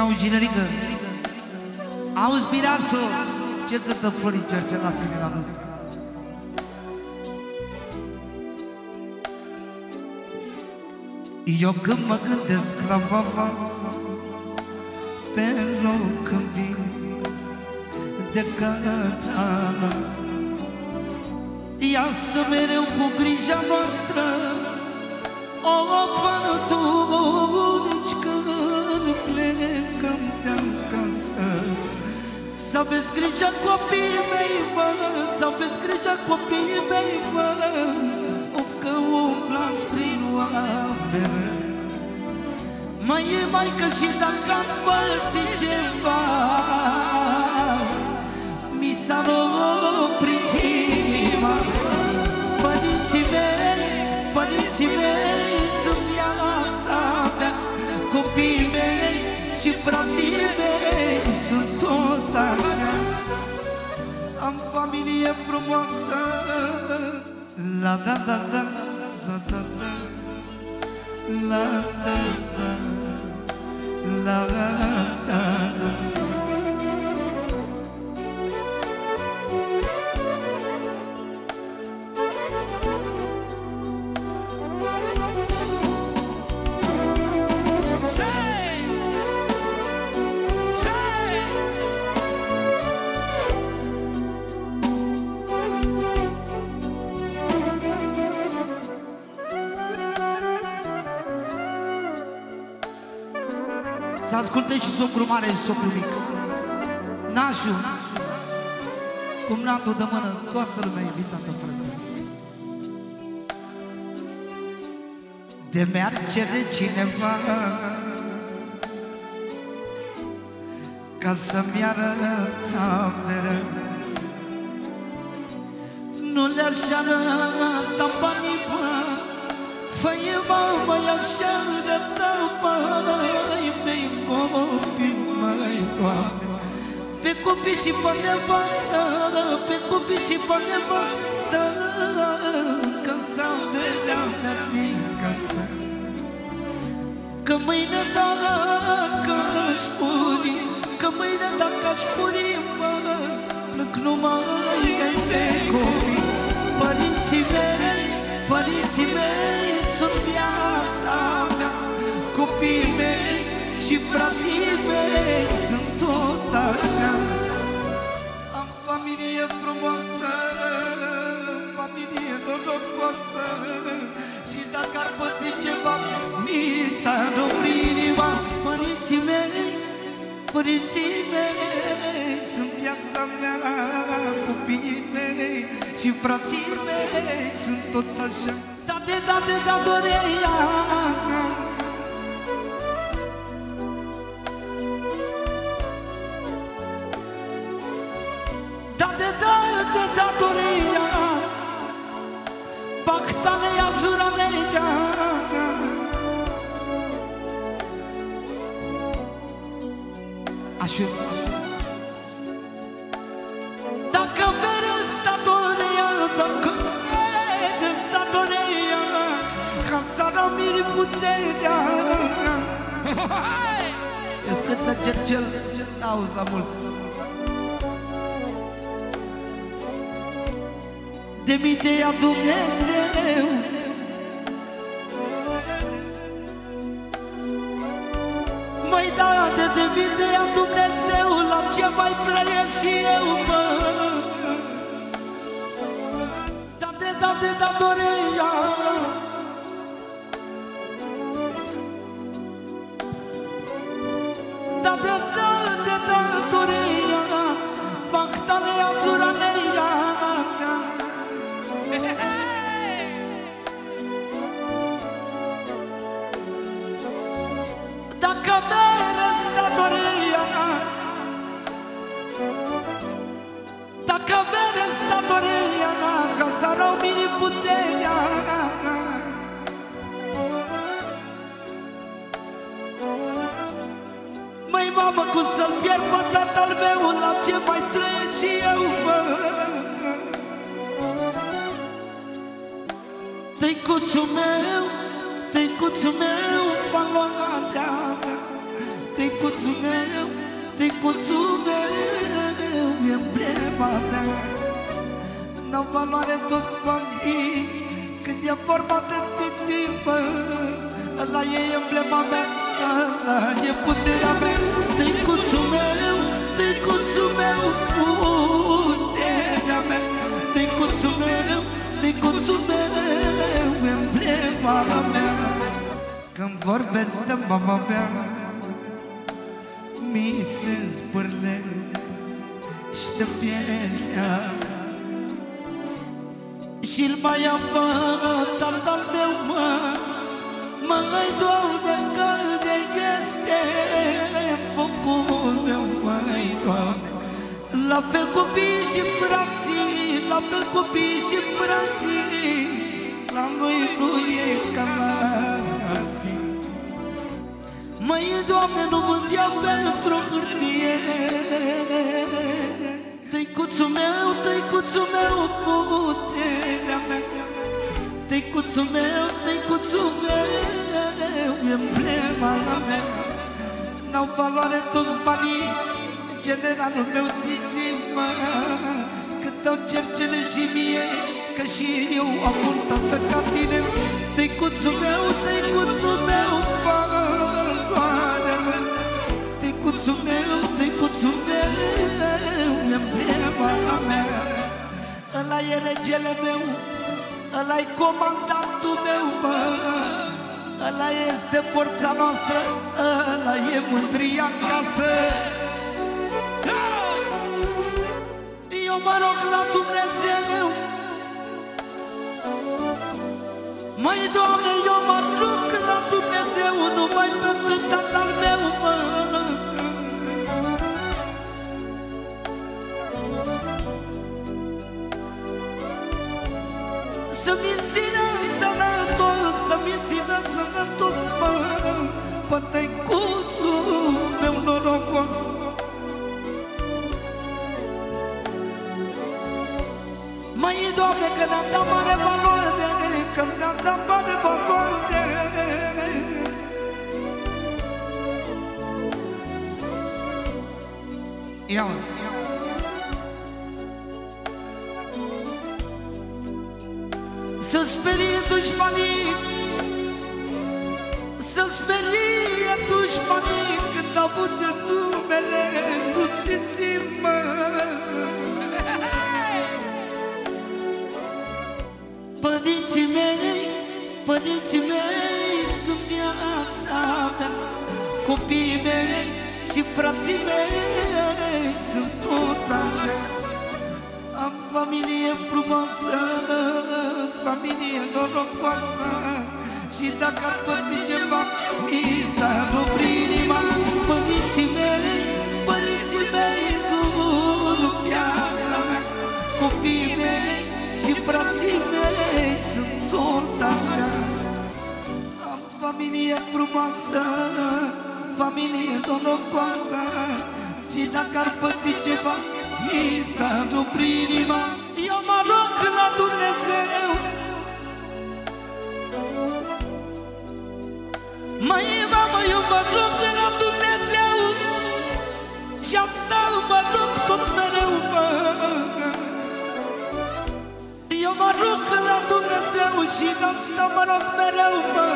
Auzi, generică, auzi, Piraso, ce cântă Florin Cercel la tine la lume. Eu când mă gândesc la mama, pe loc când vin de Catana, ea stă mereu cu grija noastră, o fană tu nici când plecăm de-acasă. Să aveți grijă copiii mei, mă, să aveți grijă copiii mei, mă, of că umblați prin oameni. Mai e maică și dacă ați pățit ceva, mi s-a oprit inima. Părinții mei, părinții mei, copiii mei și frații mei sunt tot așa. Am familie frumoasă. La da da da, la da da, la da da, la da da. Să asculte și socru mare și socru mic, nașul, cumnatul de mână, toată lumea invitată, frăților. De mi-ar cere cineva ca să-mi arăta veră, nu le-aș arăta banii, bă, fă-i mă, i-aș arăta banii mei. Copii, măi, Doamne, pe copii și pe nevastă, pe copii și pe nevastă, că s-au vedea mea din casă. Că mâine dacă aș muri, că mâine dacă aș muri, mă, plâng numai ai pe copii. Părinții mei, părinții mei sunt viața mea, copiii mei și frații mei sunt tot așa. Am familie frumoasă, familie norocoasă, și dacă ar păți ceva, mi s-ar opri inima. Părinții mei, părinții mei sunt viața mea, copiii mei și frații mei sunt tot așa. Date, date, datoria, de datoria, pactalea, zuranea. Așa, dacă vedeți datoria, dacă vedeți datoria, ca să ramiri puterea. Ești cât de Cercel, auzi la mulți. De mii te ia Dumnezeu, măi, date, de mii te ia Dumnezeu, la ce mai trăiesc și eu, mă. Date, date, datoria, date, date, datoria. mamă, cum să-l pierd pe tatăl meu, la ce mai trăiesc și eu, bă. Tăicuțul meu, Florinca, tăicuțul meu, e emblema mea. N-au valoare toți banii, când e vorba de țiții, bă, ăla e emblema mea, e puterea mea. Tăicuțul meu, tăicuțul meu, puterea mea. Tăicuțul meu, tăicuțul meu, emblema mea. Când vorbesc de mama mea, mi se zbârle și de pielea. Și-l mai am pe tatăl meu, măi, Doamne, că de este focul meu, măi, Doamne. La fel copii și frații, la fel copii și frații, la noi nu e ca la alții. Măi, Doamne, nu vândeam pentru o hârtie. Tăicuțul meu, puterea mea. Tăicuțul meu, emblema mea. N-au valoare toți banii, generalul meu, țiți-mă, cât dau cercele și mie, că și eu am un tată ca tine. Tăicuțul meu, tăicuțul meu, valoarea mea. Tăicuțul meu, tăicuțul meu, emblema mea. Ăla e regele meu, ăla-i comandantul meu, mă. Ăla este forța noastră, ăla e mândria în casă. Eu mă rog la Dumnezeu, măi, Doamne, eu mă rog la Dumnezeu, numai pentru tatăl meu, mă. Să-mi țină sănătos, mă, pe tăicuțul meu norocos. Măi, Doamne, că ne-a dat mare valoare, că ne-a dat mare valoare. Ia-mi să sperie dușmanii, să sperie dușmanii, când au avut de numele, nu țiți-mă. Părinții mei sunt viața mea, copiii mei și frații mei sunt tot așa. Am familie frumoasă, familie norocoasă, și dacă am pățit ceva, mi s-a oprit inima. Părinții mei sunt viața mea, copiii mei și frații mei sunt tot așa. Am familie frumoasă, familie norocoasă, și dacă am pățit ceva, mi s-a oprit inima. Eu mă rog la Dumnezeu, măi, mamă, eu mă rog la Dumnezeu, și asta mă rog tot mereu, mă. Eu mă rog la Dumnezeu și asta mă rog mereu, mă.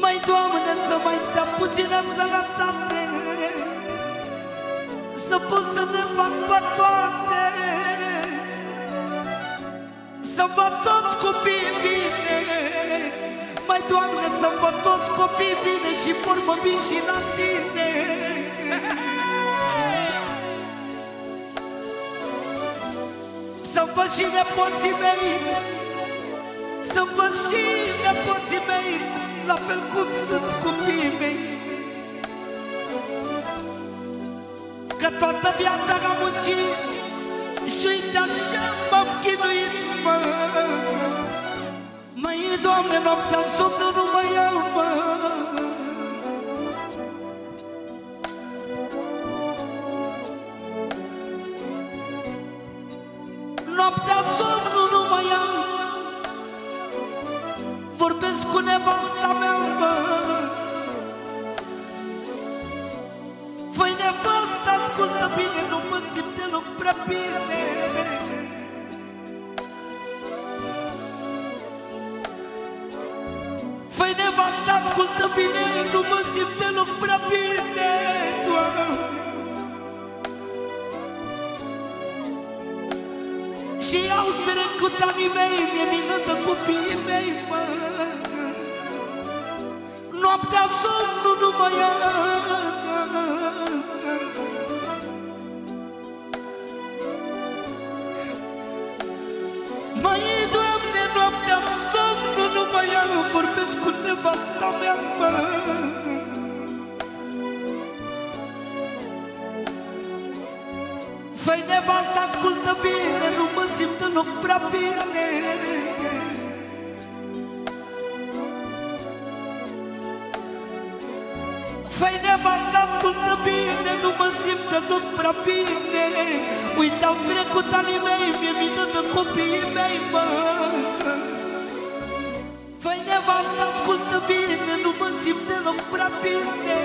Măi, Doamne, să mai dea puțină sănătate, să pot să ne fac pe toate, să văd toți copiii bine. Măi, Doamne, să văd toți copiii bine și formă vin și la tine. Să văd și nepoții mei, la fel cum sunt copiii mei, că toată viața am muncit și uite așa m-am chinuit. mă. Măi, Doamne, noaptea somnul nu mă iau, mă. Noaptea somnul nu mă iau. Vorbesc cu nevasta mea, mă. Făi, nevasta, ascultă bine, nu mă simt deloc prea bine. Făi, nevasta, ascultă bine, nu mă simt deloc prea bine, Doamne. Și au trecut anii mei, mi-e mină de copiii mei, mă. Noaptea somnul nu mă ia. Măi, Doamne, noaptea somnul nu mă ia. Vorbesc cu nevasta mea, mă. Făi, nevasta, ascultă bine, nu mă simt deloc prea bine. Făi, nevasta, ascultă bine, nu mă simt deloc prea bine. Uite-au trecut anii mei, mi-e mină de copiii mei, mă. Făi, nevasta, ascultă bine, nu mă simt deloc prea bine.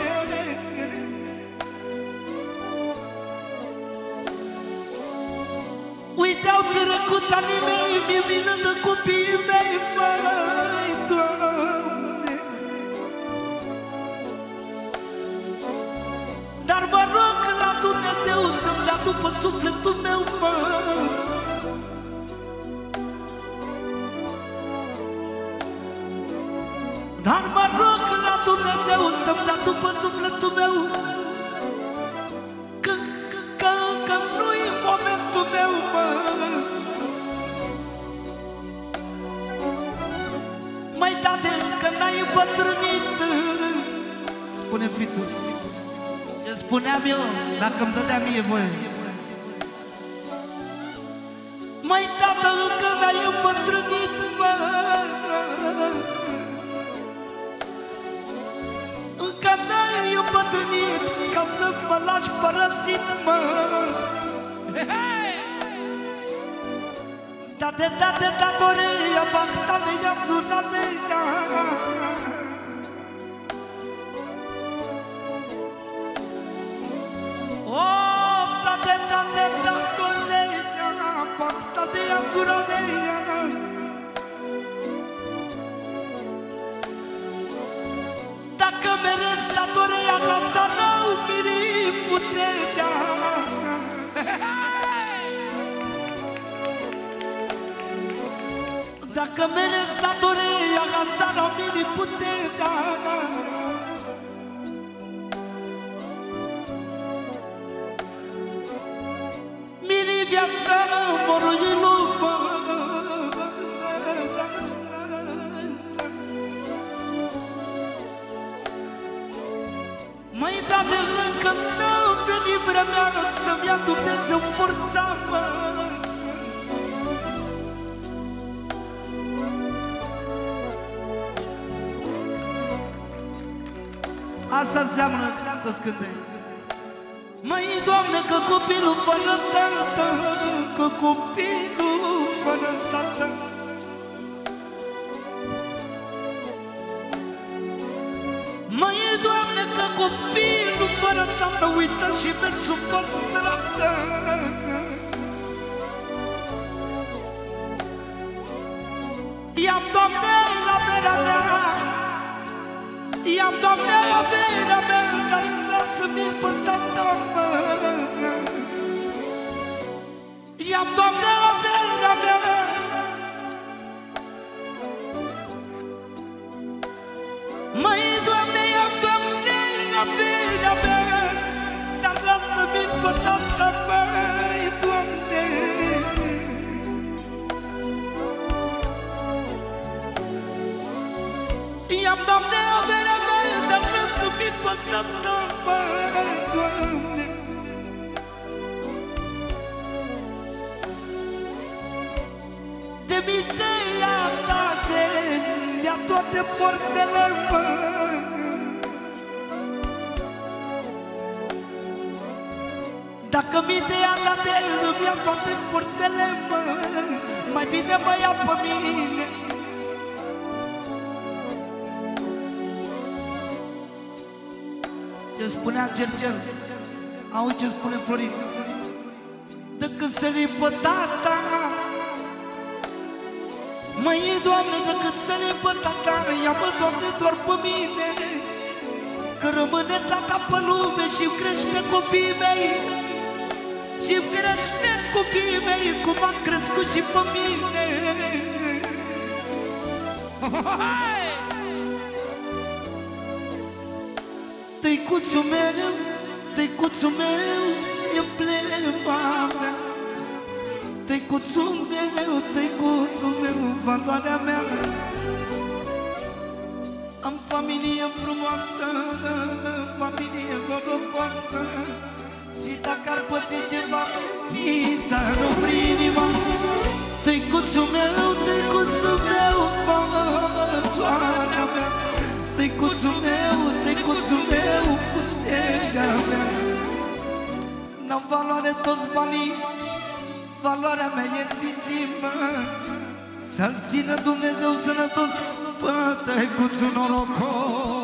Uite-au trecut anii mei, mi-e mină de copiii mei, măi, Doamne. Dar mă rog la Dumnezeu să-mi dea după sufletul meu, mă. Dar mă rog la Dumnezeu să-mi dea după sufletul meu, că nu-i momentul meu, mă. Măi, tate, că n-ai îmbătrânit, spune fitul. Ce spuneam eu, dacă-mi dădea mie voie. Măi, tată, că n-ai îmbătrânit, mă. Încă n-ai îmbătrânit ca să mă lași părăsit, mă. Tate, tate, datoria, bactania, zuralea. Oh, tate, tate, datoria, bactania, zuralea. Dacă merezi datoria ca să n-au mirim puterea. Dacă merezi datoria ca să n-au mirim puterea. Mirim viața morului lumea. Măi, tate, încă n-au venit vremea să-mi ia Dumnezeu forța, mă. Asta înseamnă să-ți cântezi. Măi, Doamne, că copilul fără tată, că copilul fără tată. Măi, Doamne, că copilul fără tată uită și mersul pe stradă. Ia-mi, Doamne, averea mea. Ia-mi, Doamne, averea mea, dar lasă-mi pe tata, mă. Ia-mi, Doamne, averea mea. Măi, Doamne, ia-mi, Doamne, averea mea, dar lasă-mi pe tata, măi, Doamne. Ia-mi, Doamne, averea mea, dar lasă-mi pe tata, măi, Doamne. De toate forțele, mă. Dacă mi te ia date, îmi ia toate forțele, mă. Mai bine mă ia pe mine. Ce spunea Cercel, auzi ce spune Florin, decât să li pe tata. Măi, Doamne, decât să li pe tata, ia-mă, Doamne, doar pe mine. Că rămâne tata pe lume și-mi crește copiii mei, și-mi crește copiii mei, cum am crescut și pe mine. Tăicuțul meu, tăicuțul meu, emblema mea. Tăicuțul meu, valoarea mea. Am familie frumoasă, familie norocoasă. Și dacă ar păți ceva, mi s-ar opri inima. Tăicuțul meu, tăicuțul meu, valoarea mea. Tăicuțul meu, tăicuțul meu, puterea mea. N-am valoare toți banii, valoarea mea e țiții, mă. Să-l țină Dumnezeu sănătos pe tăicuțul norocos.